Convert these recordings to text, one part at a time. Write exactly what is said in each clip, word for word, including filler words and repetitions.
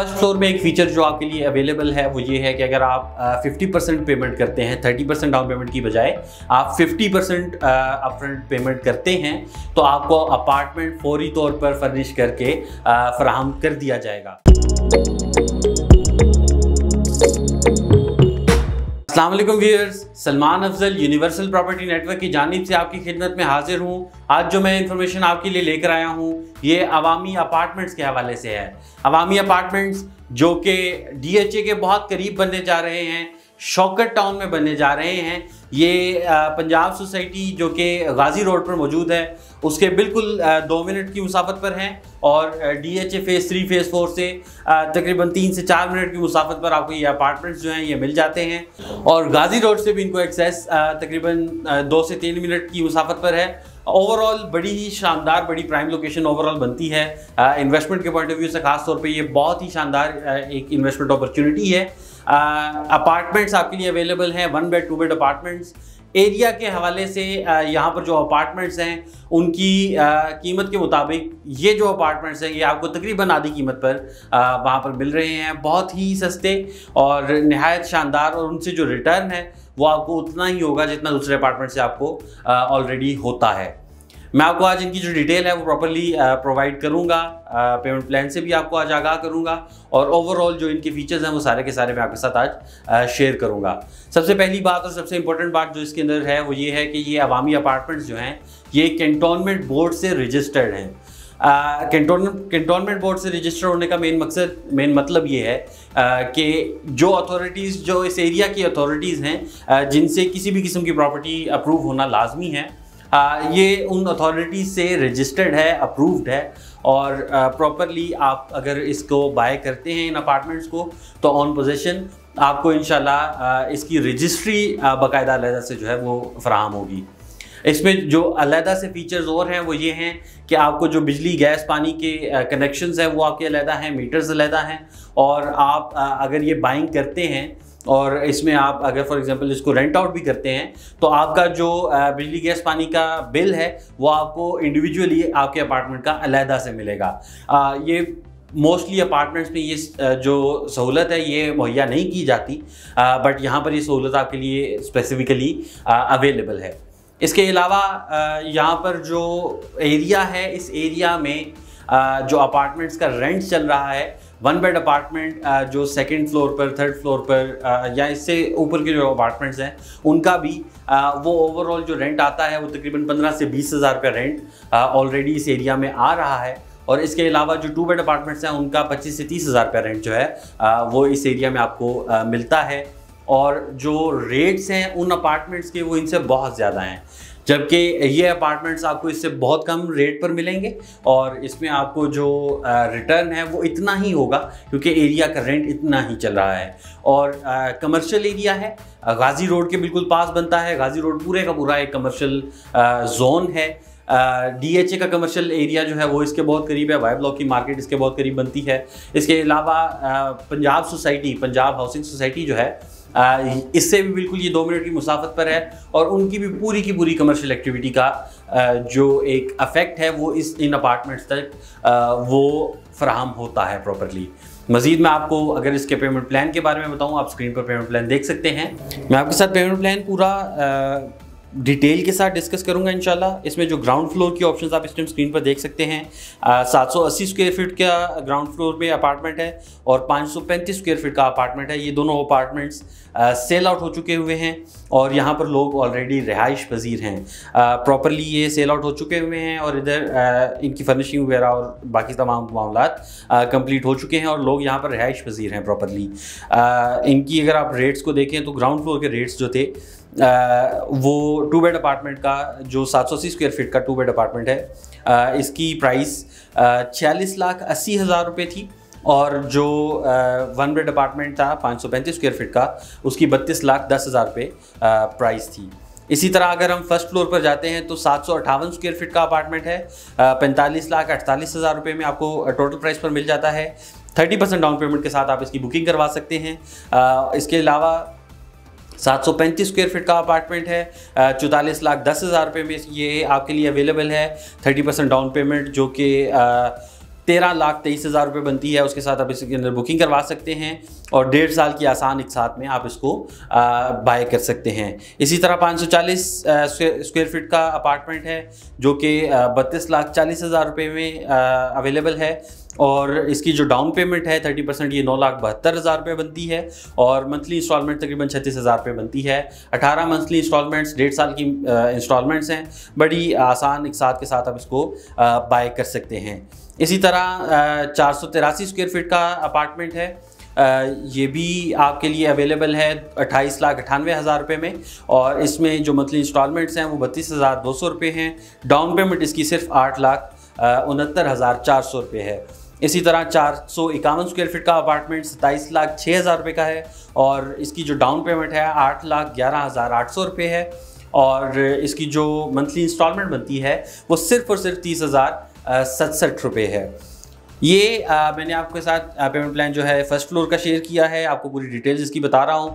First floor में एक feature जो आपके लिए अवेलेबल है वो ये है कि अगर आप फिफ्टी परसेंट पेमेंट करते हैं, थर्टी परसेंट डाउन पेमेंट की बजाय आप फिफ्टी परसेंट अपफ्रंट पेमेंट करते हैं तो आपको अपार्टमेंट फौरी तौर पर फर्निश करके फराहम कर दिया जाएगा। अस्सलाम वालेकुम viewers, Salman Afzal universal property network की जानिब से आपकी खिदमत में हाजिर हूँ। आज जो मैं इंफॉर्मेशन आपके लिए लेकर आया हूँ ये अवामी अपार्टमेंट्स के हवाले से है। अवामी अपार्टमेंट्स जो कि डी एच ए के बहुत करीब बनने जा रहे हैं, शौकत टाउन में बनने जा रहे हैं। ये पंजाब सोसाइटी जो कि गाजी रोड पर मौजूद है उसके बिल्कुल दो मिनट की मुसाफत पर हैं और D H A phase three phase four से तकरीबन तीन से चार मिनट की मुसाफत पर आपको ये अपार्टमेंट्स जो हैं ये मिल जाते हैं और गाजी रोड से भी इनको एक्सेस तकरीबन दो से तीन मिनट की मुसाफत पर है। ओवरऑल बड़ी ही शानदार, बड़ी प्राइम लोकेशन ओवरऑल बनती है। इन्वेस्टमेंट के पॉइंट ऑफ व्यू से ख़ास तौर पे ये बहुत ही शानदार एक इन्वेस्टमेंट अपॉर्चुनिटी है। अपार्टमेंट्स आपके लिए अवेलेबल हैं, one bed two bed apartments. Area के हवाले से यहाँ पर जो अपार्टमेंट्स हैं उनकी आ, कीमत के मुताबिक ये जो अपार्टमेंट्स हैं ये आपको तकरीबन आधी कीमत पर आ, वहाँ पर मिल रहे हैं, बहुत ही सस्ते और नहायत शानदार। और उनसे जो रिटर्न है वो आपको उतना ही होगा जितना दूसरे अपार्टमेंट से आपको ऑलरेडी होता है। मैं आपको आज इनकी जो डिटेल है वो प्रॉपर्ली प्रोवाइड करूँगा, पेमेंट प्लान से भी आपको आज आगाह करूँगा और ओवरऑल जो इनके फीचर्स हैं वो सारे के सारे मैं आपके साथ आज शेयर करूँगा। सबसे पहली बात और सबसे इम्पोर्टेंट बात जो इसके अंदर है वो ये है कि ये अवामी अपार्टमेंट्स जो हैं ये कैंटोनमेंट बोर्ड से रजिस्टर्ड हैं। कैंटोनमेंट कैंटोनमेंट बोर्ड से रजिस्टर होने का मेन मकसद मेन मतलब ये है uh, कि जो अथॉरिटीज़ जो इस एरिया की अथॉरिटीज़ हैं uh, जिनसे किसी भी किस्म की प्रॉपर्टी अप्रूव होना लाजमी है, uh, ये उन अथॉरिटीज़ से रजिस्टर्ड है, अप्रूव्ड है और प्रॉपरली uh, आप अगर इसको बाय करते हैं इन अपार्टमेंट्स को तो ऑन पोजीशन आपको इंशाल्लाह इसकी रजिस्ट्री बाकायदा अलहदा से जो है वो फराहम होगी। इसमें जो अलहदा से फीचर्स और हैं वो ये हैं कि आपको जो बिजली, गैस, पानी के कनेक्शंस हैं वो आपके अलहदा हैं, मीटर्स अलहदा हैं और आप अगर ये बाइंग करते हैं और इसमें आप अगर फॉर एग्जांपल इसको रेंट आउट भी करते हैं तो आपका जो बिजली, गैस, पानी का बिल है वो आपको इंडिविजुअली आपके अपार्टमेंट का अलहदा से मिलेगा। ये मोस्टली अपार्टमेंट्स में ये जो सहूलत है ये मुहैया नहीं की जाती, बट यहाँ पर ये सहूलत आपके लिए स्पेसिफ़िकली अवेलेबल है। इसके अलावा यहाँ पर जो एरिया है इस एरिया में जो अपार्टमेंट्स का रेंट चल रहा है, वन बेड अपार्टमेंट जो सेकंड फ्लोर पर, थर्ड फ्लोर पर या इससे ऊपर के जो अपार्टमेंट्स हैं उनका भी वो ओवरऑल जो रेंट आता है वो तकरीबन पंद्रह से बीस हज़ार रुपये रेंट ऑलरेडी इस एरिया में आ रहा है और इसके अलावा जो टू बेड अपार्टमेंट्स हैं उनका पच्चीस से तीस हज़ार रुपये रेंट जो है वो इस एरिया में आपको मिलता है। और जो रेट्स हैं उन अपार्टमेंट्स के वो इनसे बहुत ज़्यादा हैं, जबकि ये अपार्टमेंट्स आपको इससे बहुत कम रेट पर मिलेंगे और इसमें आपको जो रिटर्न है वो इतना ही होगा क्योंकि एरिया का रेंट इतना ही चल रहा है। और कमर्शियल एरिया है, गाजी रोड के बिल्कुल पास बनता है। गाजी रोड पूरे का पूरा एक कमर्शियल जोन है। डी एच ए का कमर्शियल एरिया जो है वो इसके बहुत करीब है, वाई ब्लॉक की मार्केट इसके बहुत करीब बनती है। इसके अलावा Punjab society, Punjab housing society जो है इससे भी बिल्कुल ये दो मिनट की मुसाफत पर है और उनकी भी पूरी की पूरी कमर्शियल एक्टिविटी का जो एक अफेक्ट है वो इस इन अपार्टमेंट्स तक वो फराहम होता है प्रॉपरली। मज़ीद मैं आपको अगर इसके पेमेंट प्लान के बारे में बताऊँ, आप स्क्रीन पर पेमेंट प्लान देख सकते हैं। मैं आपके साथ पेमेंट प्लान पूरा डिटेल के साथ डिस्कस करूंगा इंशाल्लाह। इसमें जो ग्राउंड फ्लोर की ऑप्शंस आप इस टाइम स्क्रीन पर देख सकते हैं, सात सौ अस्सी स्क्वायर फीट का ग्राउंड फ्लोर पे अपार्टमेंट है और पाँच सौ पैंतीस स्क्वायर फीट का अपार्टमेंट है। ये दोनों अपार्टमेंट्स सेल आउट हो चुके हुए हैं और यहाँ पर लोग ऑलरेडी रिहाइश पजीर हैं, प्रॉपरली ये सेल आउट हो चुके हुए हैं और इधर इनकी फर्निशिंग वगैरह और बाकी तमाम मामला कंप्लीट हो चुके हैं और लोग यहाँ पर रिहाइश पजीर हैं प्रॉपरली। इनकी अगर आप रेट्स को देखें तो ग्राउंड फ्लोर के रेट्स जो थे आ, वो टू बेड अपार्टमेंट का जो सात सौ अस्सी स्क्वायर फीट का टू बेड अपार्टमेंट है आ, इसकी प्राइस छियालीस लाख अस्सी हज़ार रुपये थी और जो आ, वन बेड अपार्टमेंट था पाँच सौ पैंतीस स्क्वायर फीट का उसकी बत्तीस लाख दस हज़ार रुपये प्राइस थी। इसी तरह अगर हम फर्स्ट फ्लोर पर जाते हैं तो सात सौ अट्ठावन स्क्वायर फीट का अपार्टमेंट है, पैंतालीस लाख अड़तालीस हज़ार रुपये में आपको टोटल प्राइस पर मिल जाता है। थर्टी परसेंट डाउन पेमेंट के साथ आप इसकी बुकिंग करवा सकते हैं। आ, इसके अलावा सात सौ पैंतीस स्क्वायर फीट का अपार्टमेंट है, चौतालीस लाख दस हज़ार रुपये में ये आपके लिए अवेलेबल है। थर्टी परसेंट डाउन पेमेंट जो कि तेरह लाख तेईस हज़ार रुपये बनती है। उसके साथ आप इसके अंदर बुकिंग करवा सकते हैं और डेढ़ साल की आसान एक साथ में आप इसको बाय कर सकते हैं। इसी तरह पाँच सौ चालीस स्क्वेयर फीट का अपार्टमेंट है जो कि बत्तीस लाख चालीस हज़ार रुपये में अवेलेबल है और इसकी जो डाउन पेमेंट है थर्टी परसेंट ये नौ लाख बहत्तर हज़ार रुपये बनती है और मंथली इंस्टॉलमेंट तकरीबन छत्तीस हज़ार रुपये बनती है। अठारह मंथली इंस्टॉलमेंट्स, डेढ़ साल की इंस्टॉलमेंट्स हैं। बड़ी आसान एक साथ के साथ आप इसको बाय कर सकते हैं। इसी तरह चार सौ तिरासी स्क्वेयर फीट का अपार्टमेंट है, ये भी आपके लिए अवेलेबल है अट्ठाईस लाख अट्ठानवे हज़ार रुपये में और इसमें जो मंथली इंस्टॉलमेंट्स हैं वो बत्तीस हज़ार दो सौ रुपये हैं। डाउन पेमेंट इसकी सिर्फ आठ लाख उनहत्तर हज़ार चार सौ रुपये है। इसी तरह चार सौ इक्यावन स्क्वेयर फीट का अपार्टमेंट सत्ताईस लाख छः हज़ार रुपये का है और इसकी जो डाउन पेमेंट है आठ लाख ग्यारह हज़ार आठ सौ रुपये है और इसकी जो मंथली इंस्टॉलमेंट बनती है वो सिर्फ और सिर्फ तीस हज़ार सड़सठ रुपये है। ये आ, मैंने आपके साथ पेमेंट प्लान जो है फर्स्ट फ्लोर का शेयर किया है, आपको पूरी डिटेल्स इसकी बता रहा हूँ।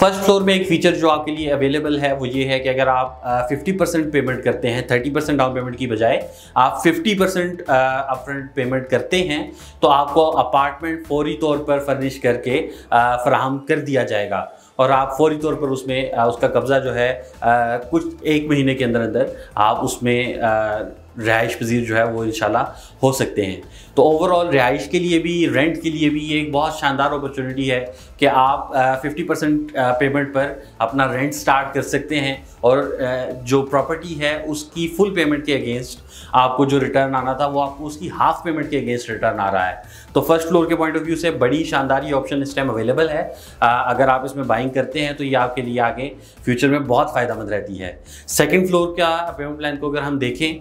फर्स्ट फ्लोर में एक फ़ीचर जो आपके लिए अवेलेबल है वो ये है कि अगर आप फिफ्टी परसेंट पेमेंट करते हैं, थर्टी परसेंट डाउन पेमेंट की बजाय आप फिफ्टी परसेंट अपफ्रंट पेमेंट करते हैं तो आपको अपार्टमेंट फौरी तौर पर फर्निश करके फराहम कर दिया जाएगा और आप फौरी तौर पर उसमें आ, उसका कब्ज़ा जो है आ, कुछ एक महीने के अंदर अंदर आप उसमें आ, रिहाइश पजीर जो है वो इंशाल्लाह हो सकते हैं। तो ओवरऑल रिहाइश के लिए भी, रेंट के लिए भी ये एक बहुत शानदार अपॉर्चुनिटी है कि आप फिफ्टी परसेंट पेमेंट पर अपना रेंट स्टार्ट कर सकते हैं और uh, जो प्रॉपर्टी है उसकी फुल पेमेंट के अगेंस्ट आपको जो रिटर्न आना था वो आपको उसकी हाफ पेमेंट के अगेंस्ट रिटर्न आ रहा है। तो फर्स्ट फ्लोर के पॉइंट ऑफ व्यू से बड़ी शानदार ये ऑप्शन इस टाइम अवेलेबल है। uh, अगर आप इसमें बाइंग करते हैं तो ये आपके लिए आगे फ्यूचर में बहुत फ़ायदेमंद रहती है। सेकेंड फ्लोर का पेमेंट प्लान को अगर हम देखें,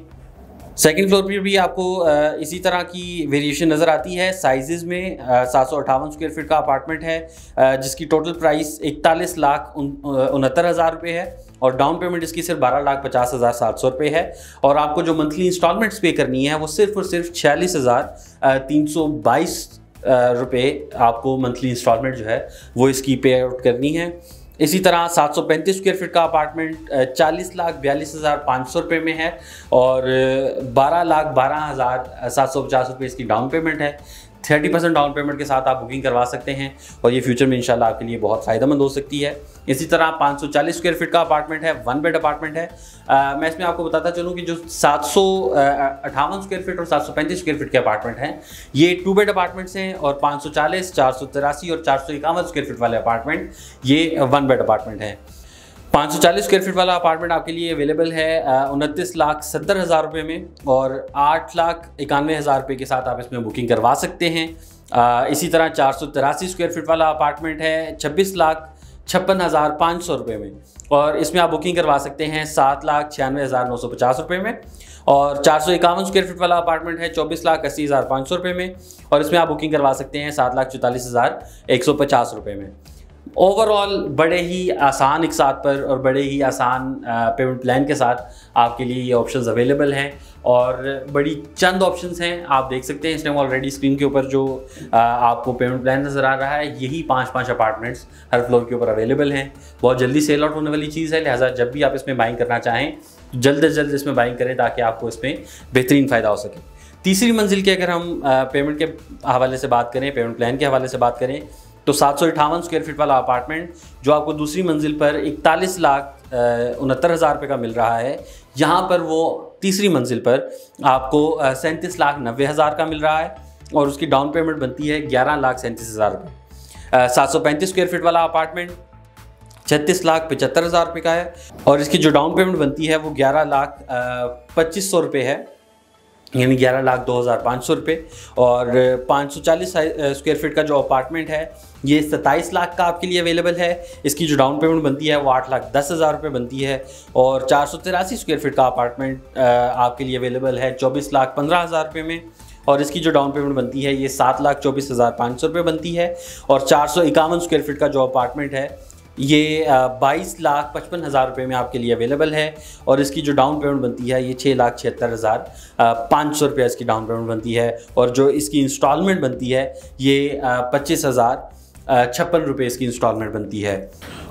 सेकेंड फ्लोर पर भी आपको इसी तरह की वेरिएशन नज़र आती है। साइज़ में सात सौ अट्ठावन स्क्वेयर फीट का अपार्टमेंट है जिसकी टोटल प्राइस इकतालीस लाख उनहत्तर हज़ार रुपये है और डाउन पेमेंट इसकी सिर्फ बारह लाख पचास हज़ार सात सौ रुपये है और आपको जो मंथली इंस्टॉलमेंट्स पे करनी है वो सिर्फ और सिर्फ छियालीस हज़ार तीन सौ बाईस रुपये आपको मंथली इंस्टॉलमेंट जो है वो इसकी पे आउट करनी है। इसी तरह सात सौ पैंतीस स्क्वेयर फीट का अपार्टमेंट चालीस लाख बयालीस हज़ार पाँच सौ रुपये में है और बारह लाख बारह हज़ार सात सौ पचास रुपये इसकी डाउन पेमेंट है। थर्टी परसेंट डाउन पेमेंट के साथ आप बुकिंग करवा सकते हैं और ये फ्यूचर में इंशाल्लाह आपके लिए बहुत फ़ायदेमंद हो सकती है। इसी तरह पाँच सौ चालीस स्क्वायर फीट का अपार्टमेंट है, वन बेड अपार्टमेंट है। आ, मैं इसमें आपको बताता चलूँ कि जो सात सौ अट्ठावन स्क्वायर फीट और सात सौ पैंतीस स्क्वायर फीट के अपार्टमेंट हैं ये टू बेड अपार्टमेंट्स हैं और पाँच सौ चालीस, चार सौ तिरासी और चार सौ इक्यावन स्क्वायर फीट वाले अपार्टमेंट ये वन बेड अपार्टमेंट हैं। पाँच सौ चालीस स्क्वायर फीट वाला अपार्टमेंट आपके लिए अवेलेबल है उनतीस लाख सत्तर हज़ार रुपये में और आठ लाख इक्यानवे हज़ार रुपये के साथ आप इसमें बुकिंग करवा सकते हैं। आ, इसी तरह चार सौ तिरासी स्क्वायर फीट वाला अपार्टमेंट है छब्बीस लाख छप्पन हज़ार पाँच सौ रुपये में और इसमें आप बुकिंग करवा सकते हैं सात लाख छियानवे हज़ार नौ सौ पचास रुपये में और चार सौ इक्यावन स्क्वायर फीट वाला अपार्टमेंट है चौबीस लाख अस्सी हज़ार पाँच सौ रुपये में और इसमें आप बुकिंग करवा सकते हैं सात लाख चौतालीस हज़ार एक सौ पचास रुपये में। ओवरऑल बड़े ही आसान एक साथ पर और बड़े ही आसान पेमेंट प्लान के साथ आपके लिए ये ऑप्शंस अवेलेबल हैं और बड़ी चंद ऑप्शंस हैं। आप देख सकते हैं इस टाइम ऑलरेडी स्क्रीन के ऊपर जो आपको पेमेंट प्लान नज़र आ रहा है यही पांच पांच अपार्टमेंट्स हर फ्लोर के ऊपर अवेलेबल हैं। बहुत जल्दी सेल आउट होने वाली चीज़ है, लिहाजा जब भी आप इसमें बाइंग करना चाहें तो जल्द अज जल्द इसमें बाइंग करें ताकि आपको इसमें बेहतरीन फ़ायदा हो सके। तीसरी मंजिल के अगर हम पेमेंट के हवाले से बात करें, पेमेंट प्लान के हवाले से बात करें तो सात सौ अट्ठावन स्क्वायर फीट वाला अपार्टमेंट जो आपको दूसरी मंजिल पर इकतालीस लाख उनहत्तर हज़ार रुपये का मिल रहा है, यहाँ पर वो तीसरी मंजिल पर आपको सैंतीस लाख नब्बे हज़ार का मिल रहा है और उसकी डाउन पेमेंट बनती है ग्यारह लाख सैंतीस हज़ार रुपये। सात सौ पैंतीस स्क्वायर फीट वाला अपार्टमेंट छत्तीस लाख पचहत्तर हज़ार रुपये का है और इसकी जो डाउन पेमेंट बनती है वो ग्यारह लाख पच्चीस सौ रुपये है, यानी ग्यारह लाख दो हज़ार पाँच सौ रुपये और पाँच सौ चालीस स्क्वायर फीट का जो अपार्टमेंट है ये सत्ताईस लाख का आपके लिए अवेलेबल है। इसकी जो डाउन पेमेंट बनती है वो आठ लाख दस हज़ार रुपये बनती है और चार सौ तिरासी स्क्वायर फीट का अपार्टमेंट आपके लिए अवेलेबल है चौबीस लाख पंद्रह हज़ार रुपये में और इसकी जो डाउन पेमेंट बनती है ये सात लाख चौबीस हज़ार पाँच सौ रुपये बनती है और चार सौ इक्यावन स्क्वायर फीट का जो अपार्टमेंट है ये बाईस लाख पचपन हज़ार रुपये में आपके लिए अवेलेबल है और इसकी जो डाउन पेमेंट बनती है ये छः लाख छिहत्तर हज़ार पाँच सौ रुपये इसकी डाउन पेमेंट बनती है और जो इसकी इंस्टॉलमेंट बनती है ये पच्चीस हज़ार छप्पन रुपये इसकी इंस्टॉलमेंट बनती है।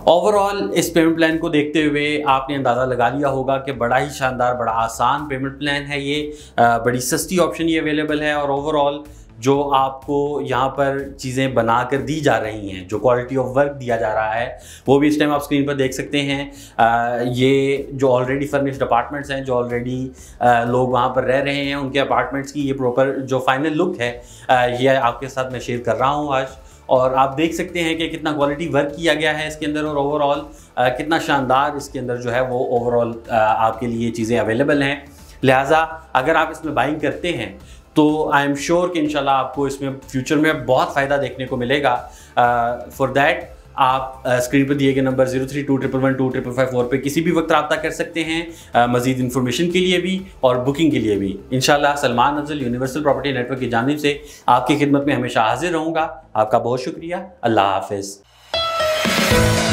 ओवरऑल इस पेमेंट प्लान को देखते हुए आपने अंदाज़ा लगा लिया होगा कि बड़ा ही शानदार, बड़ा आसान पेमेंट प्लान है ये, बड़ी सस्ती ऑप्शन ये अवेलेबल है। और ओवरऑल जो आपको यहाँ पर चीज़ें बना कर दी जा रही हैं, जो क्वालिटी ऑफ वर्क दिया जा रहा है वो भी इस टाइम आप स्क्रीन पर देख सकते हैं। आ, ये जो ऑलरेडी फर्निश्ड अपार्टमेंट्स हैं, जो ऑलरेडी लोग वहाँ पर रह रहे हैं, उनके अपार्टमेंट्स की ये प्रॉपर जो फाइनल लुक है आ, ये आपके साथ मैं शेयर कर रहा हूँ आज। और आप देख सकते हैं कि कितना क्वालिटी वर्क किया गया है इसके अंदर और ओवरऑल कितना शानदार इसके अंदर जो है वो ओवरऑल आपके लिए चीज़ें अवेलेबल हैं। लिहाजा अगर आप इसमें बाइंग करते हैं तो आई एम श्योर कि इंशाल्लाह आपको इसमें फ्यूचर में बहुत फ़ायदा देखने को मिलेगा। फॉर uh, दैट आप स्क्रीन पर दिए गए number zero three two triple one two triple five four पर किसी भी वक्त रब्ता कर सकते हैं मज़ीद इन्फॉर्मेशन के लिए भी और बुकिंग के लिए भी। इंशाल्लाह Salman Afzal universal property network की जानिब से आपकी खिदमत में हमेशा हाजिर रहूँगा। आपका बहुत शुक्रिया। अल्लाह हाफिज़।